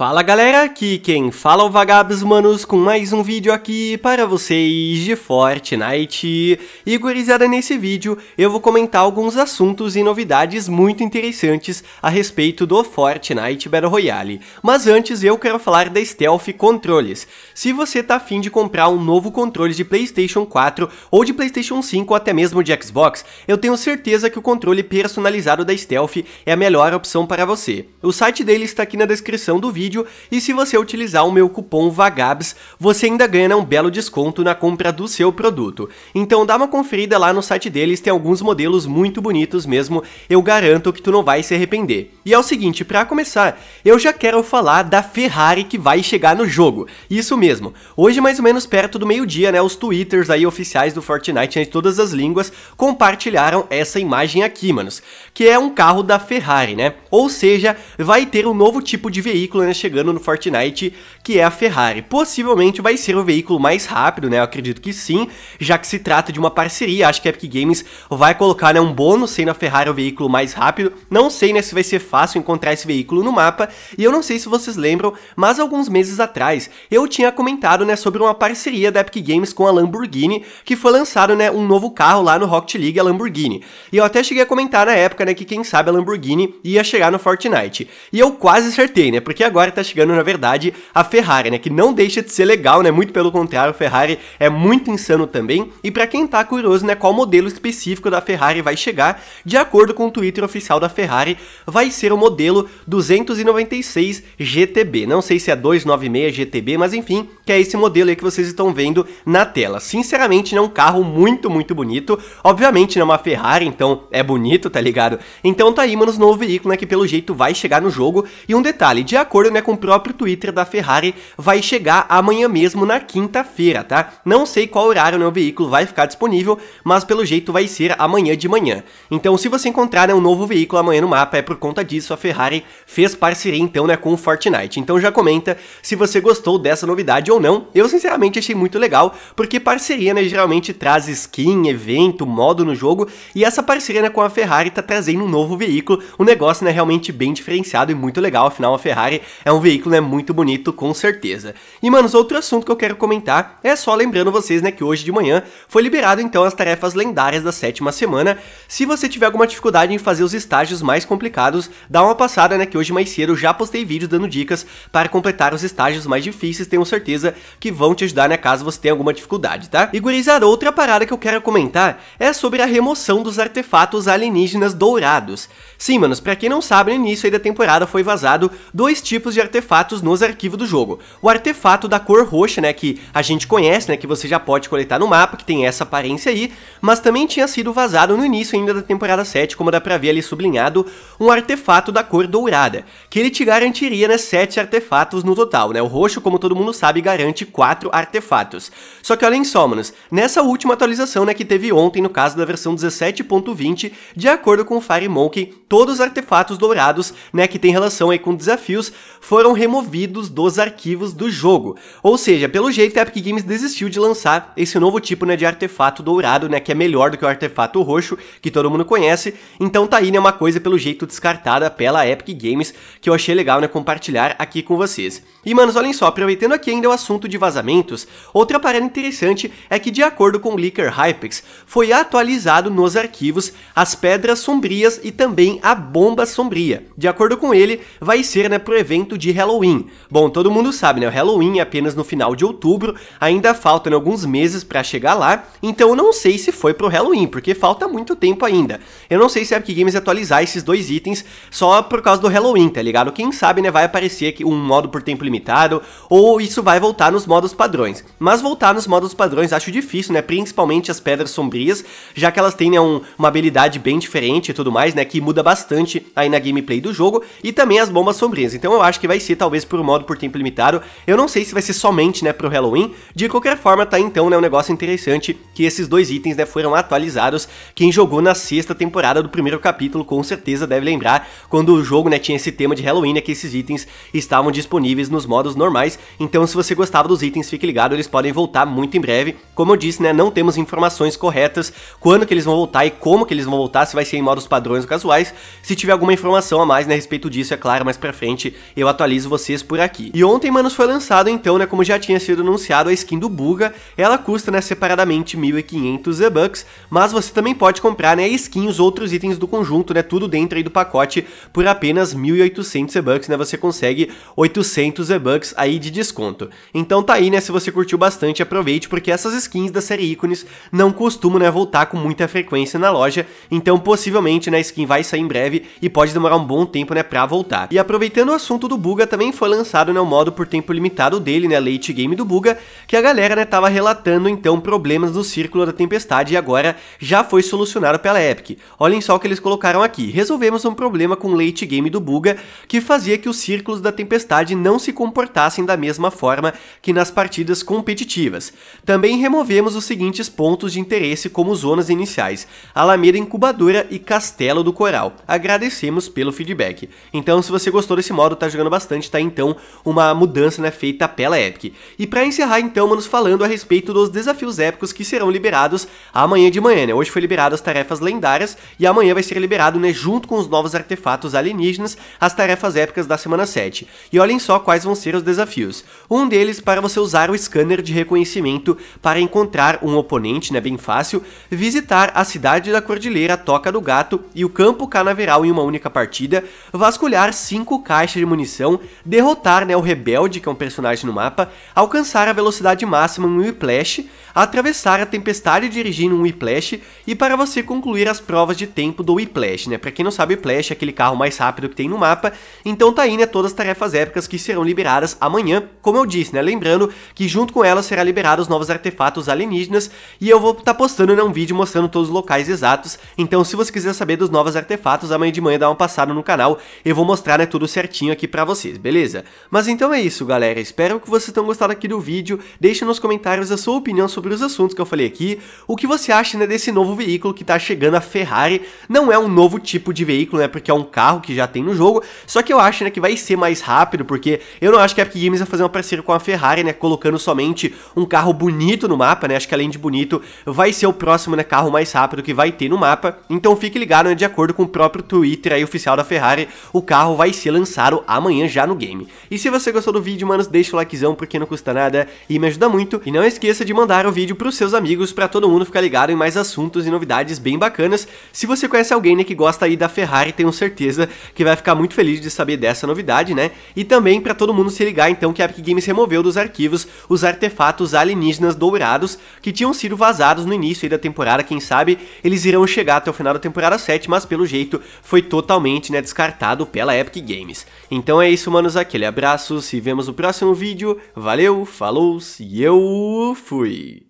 Fala galera, aqui quem fala é o Vagabbss, manos, com mais um vídeo aqui para vocês de Fortnite. E gurizada, nesse vídeo eu vou comentar alguns assuntos e novidades muito interessantes a respeito do Fortnite Battle Royale. Mas antes eu quero falar da Stelf Controles. Se você tá afim de comprar um novo controle de Playstation 4 ou de Playstation 5 ou até mesmo de Xbox, eu tenho certeza que o controle personalizado da Stelf é a melhor opção para você. O site dele está aqui na descrição do vídeo. E se você utilizar o meu cupom Vagabbss, você ainda ganha um belo desconto na compra do seu produto. Então dá uma conferida lá no site deles, tem alguns modelos muito bonitos mesmo, eu garanto que tu não vai se arrepender. E é o seguinte, pra começar, eu já quero falar da Ferrari que vai chegar no jogo. Isso mesmo, hoje mais ou menos perto do meio-dia, né, os twitters aí oficiais do Fortnite, né, de todas as línguas, compartilharam essa imagem aqui, manos, que é um carro da Ferrari, né, ou seja, vai ter um novo tipo de veículo, né, chegando no Fortnite, que é a Ferrari. Possivelmente vai ser o veículo mais rápido, né? Eu acredito que sim, já que se trata de uma parceria. Acho que a Epic Games vai colocar, né, um bônus sendo a Ferrari o veículo mais rápido. Não sei, né, se vai ser fácil encontrar esse veículo no mapa. E eu não sei se vocês lembram, mas alguns meses atrás eu tinha comentado, né, sobre uma parceria da Epic Games com a Lamborghini, que foi lançado, né, um novo carro lá no Rocket League, a Lamborghini. E eu até cheguei a comentar na época, né, que quem sabe a Lamborghini ia chegar no Fortnite. E eu quase acertei, né? Porque agora tá chegando, na verdade, a Ferrari, né, que não deixa de ser legal, né, muito pelo contrário, a Ferrari é muito insano também. E pra quem tá curioso, né, qual modelo específico da Ferrari vai chegar, de acordo com o Twitter oficial da Ferrari, vai ser o modelo 296 GTB, não sei se é 296 GTB, mas enfim, que é esse modelo aí que vocês estão vendo na tela. Sinceramente, é um carro muito bonito, obviamente não é uma Ferrari, então é bonito, tá ligado? Então tá aí, mano, novo veículo, né, que pelo jeito vai chegar no jogo. E um detalhe, de acordo, né, com o próprio Twitter da Ferrari, vai chegar amanhã mesmo, na quinta-feira, tá? Não sei qual horário, né, o veículo vai ficar disponível, mas pelo jeito vai ser amanhã de manhã. Então se você encontrar, né, um novo veículo amanhã no mapa, é por conta disso. A Ferrari fez parceria então, né, com o Fortnite. Então já comenta se você gostou dessa novidade ou não. Eu sinceramente achei muito legal, porque parceria, né, geralmente traz skin, evento, modo no jogo, e essa parceria, né, com a Ferrari tá trazendo um novo veículo, um negócio, né, realmente bem diferenciado e muito legal. Afinal, a Ferrari é um veículo, né, muito bonito, com certeza. E, manos, outro assunto que eu quero comentar é só lembrando vocês, né, que hoje de manhã foi liberado, então, as tarefas lendárias da 7ª semana. Se você tiver alguma dificuldade em fazer os estágios mais complicados, dá uma passada, né, que hoje mais cedo eu já postei vídeos dando dicas para completar os estágios mais difíceis. Tenho certeza que vão te ajudar, né, caso você tenha alguma dificuldade, tá? E, gurizada, outra parada que eu quero comentar é sobre a remoção dos artefatos alienígenas dourados. Sim, manos, pra quem não sabe, no início aí da temporada foi vazado dois tipos de artefatos nos arquivos do jogo. O artefato da cor roxa, né, que a gente conhece, né, que você já pode coletar no mapa, que tem essa aparência aí, mas também tinha sido vazado no início ainda da temporada 7, como dá pra ver ali sublinhado, um artefato da cor dourada, que ele te garantiria, né, 7 artefatos no total, né, o roxo, como todo mundo sabe, garante 4 artefatos. Só que olhem só, manos, nessa última atualização, né, que teve ontem, no caso da versão 17.20, de acordo com o Fire Monkey, todos os artefatos dourados, né, que tem relação aí com desafios, foram removidos dos arquivos do jogo. Ou seja, pelo jeito a Epic Games desistiu de lançar esse novo tipo, né, de artefato dourado, né, que é melhor do que o artefato roxo, que todo mundo conhece. Então tá aí, né, uma coisa pelo jeito descartada pela Epic Games, que eu achei legal, né, compartilhar aqui com vocês. E, manos, olhem só, aproveitando aqui ainda o assunto de vazamentos, outra parada interessante é que, de acordo com o leaker Hypex, foi atualizado nos arquivos as pedras sombrias e também a bomba sombria. De acordo com ele, vai ser, né, pro evento de Halloween. Bom, todo mundo sabe, né, o Halloween é apenas no final de outubro, ainda faltam, né, alguns meses pra chegar lá, então eu não sei se foi pro Halloween, porque falta muito tempo ainda. Eu não sei se a Epic Games atualizar esses dois itens só por causa do Halloween, tá ligado? Quem sabe, né, vai aparecer um modo por tempo limitado, ou isso vai voltar nos modos padrões. Mas voltar nos modos padrões acho difícil, né, principalmente as pedras sombrias, já que elas têm, né, uma habilidade bem diferente e tudo mais, né, que muda bastante aí na gameplay do jogo, e também as bombas sombrias. Então eu acho que vai ser talvez por modo por tempo limitado, eu não sei se vai ser somente, né, pro Halloween. De qualquer forma, tá então, né, um negócio interessante que esses dois itens, né, foram atualizados. Quem jogou na 6ª temporada do 1º capítulo com certeza deve lembrar, quando o jogo, né, tinha esse tema de Halloween, é que esses itens estavam disponíveis nos modos normais. Então se você gostava dos itens, fique ligado, eles podem voltar muito em breve. Como eu disse, né, não temos informações corretas quando que eles vão voltar e como que eles vão voltar, se vai ser em modos padrões ou casuais. Se tiver alguma informação a mais, né, a respeito disso, é claro, mais pra frente eu atualizo vocês por aqui. E ontem, manos, foi lançado então, né, como já tinha sido anunciado, a skin do Bugha. Ela custa, né, separadamente 1.500 E-Bucks, mas você também pode comprar, né, a skin, os outros itens do conjunto, né, tudo dentro aí do pacote, por apenas 1.800 E-Bucks, né, você consegue 800 E-Bucks aí de desconto. Então tá aí, né, se você curtiu bastante, aproveite, porque essas skins da série ícones não costumam, né, voltar com muita frequência na loja, então possivelmente, né, a skin vai sair em breve e pode demorar um bom tempo, né, pra voltar. E aproveitando o assunto do Bugha, também foi lançado, né, o modo por tempo limitado dele, né, late game do Bugha, que a galera, né, tava relatando então problemas no círculo da tempestade e agora já foi solucionado pela Epic. Olhem só o que eles colocaram aqui: resolvemos um problema com o late game do Bugha que fazia que os círculos da tempestade não se comportassem da mesma forma que nas partidas competitivas. Também removemos os seguintes pontos de interesse como zonas iniciais, Alameda Incubadora e Castelo do Coral. Agradecemos pelo feedback. Então, se você gostou desse modo, tá jogando bastante, tá então uma mudança, né, feita pela Epic. E pra encerrar então, manos, falando a respeito dos desafios épicos que serão liberados amanhã de manhã, né? Hoje foi liberado as tarefas lendárias e amanhã vai ser liberado, né, junto com os novos artefatos alienígenas, as tarefas épicas da semana 7. E olhem só quais vão ser os desafios. Um deles, para você usar o scanner de reconhecimento para encontrar um oponente, né, bem fácil, visitar a cidade da Cordilheira, a Toca do Gato e o Campo Canaveral em uma única partida, vasculhar 5 caixas de munição, derrotar, né, o Rebelde, que é um personagem no mapa, alcançar a velocidade máxima em um Whiplash, atravessar a tempestade dirigindo um Whiplash e para você concluir as provas de tempo do Whiplash, né? Pra quem não sabe, o Whiplash é aquele carro mais rápido que tem no mapa. Então tá aí, né, todas as tarefas épicas que serão liberadas amanhã, como eu disse, né? Lembrando que junto com elas será liberado os novos artefatos alienígenas e eu vou estar postando, né, um vídeo mostrando todos os locais exatos. Então, se você quiser saber dos novos artefatos, amanhã de manhã dá uma passada no canal, eu vou mostrar, né, tudo certinho aqui pra vocês, beleza? Mas então é isso, galera, espero que vocês tenham gostado aqui do vídeo. Deixe nos comentários a sua opinião sobre os assuntos que eu falei aqui, o que você acha, né, desse novo veículo que tá chegando, a Ferrari. Não é um novo tipo de veículo, né, porque é um carro que já tem no jogo, só que eu acho, né, que vai ser mais rápido, porque eu não acho que a Epic Games vai fazer uma parceria com a Ferrari, né, colocando somente um carro bonito no mapa, né, acho que além de bonito, vai ser o próximo, né, carro mais rápido que vai ter no mapa. Então fique ligado, né, de acordo com o próprio Twitter aí oficial da Ferrari, o carro vai ser lançado amanhã já no game. E se você gostou do vídeo, manos, deixa o likezão, porque não custa nada e me ajuda muito. E não esqueça de mandar o vídeo pros seus amigos, pra todo mundo ficar ligado em mais assuntos e novidades bem bacanas. Se você conhece alguém, né, que gosta aí da Ferrari, tenho certeza que vai ficar muito feliz de saber dessa novidade, né? E também pra todo mundo se ligar então que a Epic Games removeu dos arquivos os artefatos alienígenas dourados que tinham sido vazados no início aí da temporada. Quem sabe eles irão chegar até o final da temporada 7, mas pelo jeito foi totalmente, né, descartado pela Epic Games. Então é isso, manos, aquele abraço, se vemos no próximo vídeo, valeu, falou e eu fui!